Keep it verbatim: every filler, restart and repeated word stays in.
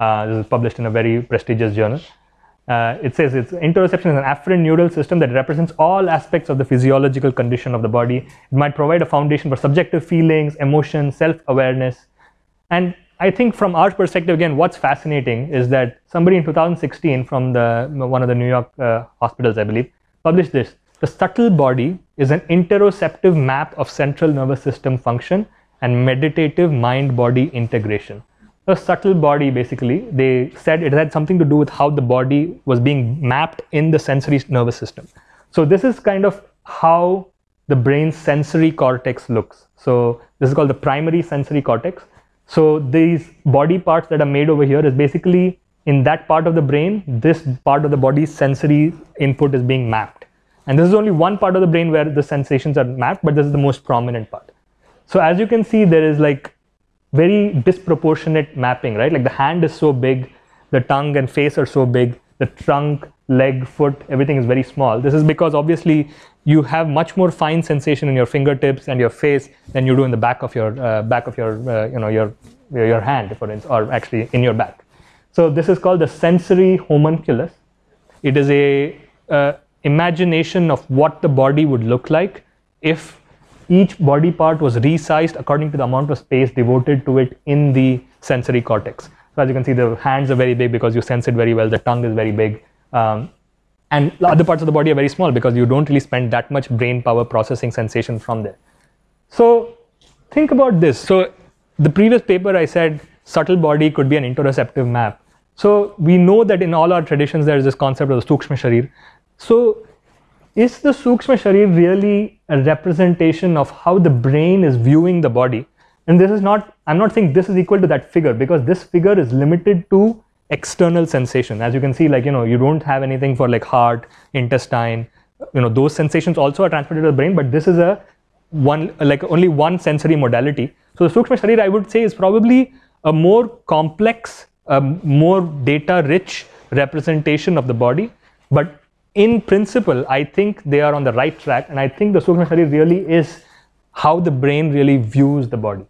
Uh, this is published in a very prestigious journal. Uh, it says it's interoception is an afferent neural system that represents all aspects of the physiological condition of the body. It might provide a foundation for subjective feelings, emotion, self-awareness. And I think from our perspective, again, what's fascinating is that somebody in two thousand sixteen from the one of the New York uh, hospitals, I believe, published this. The subtle body is an interoceptive map of central nervous system function and meditative mind-body integration. The subtle body, basically, they said it had something to do with how the body was being mapped in the sensory nervous system. So this is kind of how the brain's sensory cortex looks. So this is called the primary sensory cortex. So these body parts that are made over here is basically in that part of the brain, this part of the body's sensory input is being mapped. And this is only one part of the brain where the sensations are mapped, but this is the most prominent part. So as you can see, there is like very disproportionate mapping, right? Like the hand is so big, the tongue and face are so big, the trunk, leg, foot, everything is very small. This is because obviously you have much more fine sensation in your fingertips and your face than you do in the back of your uh, back of your uh, you know your, your your hand, for instance, or actually in your back. So this is called the sensory homunculus. It is a uh, imagination of what the body would look like if each body part was resized according to the amount of space devoted to it in the sensory cortex. So as you can see, the hands are very big because you sense it very well, the tongue is very big, um, and the other parts of the body are very small because you don't really spend that much brain power processing sensation from there. So think about this. So the previous paper I said subtle body could be an interoceptive map. So we know that in all our traditions there is this concept of the Sukshma Sharira. So is the Sukshma Sharira really a representation of how the brain is viewing the body? And this is not, I'm not saying this is equal to that figure, because this figure is limited to external sensation. As you can see, like, you know, you don't have anything for like heart, intestine, you know, those sensations also are transmitted to the brain, but this is a one, like only one sensory modality. So the Sukshma Sharira, I would say, is probably a more complex, um, more data rich representation of the body. But in principle, I think they are on the right track, and I think the Sukshma Sharira really is how the brain really views the body.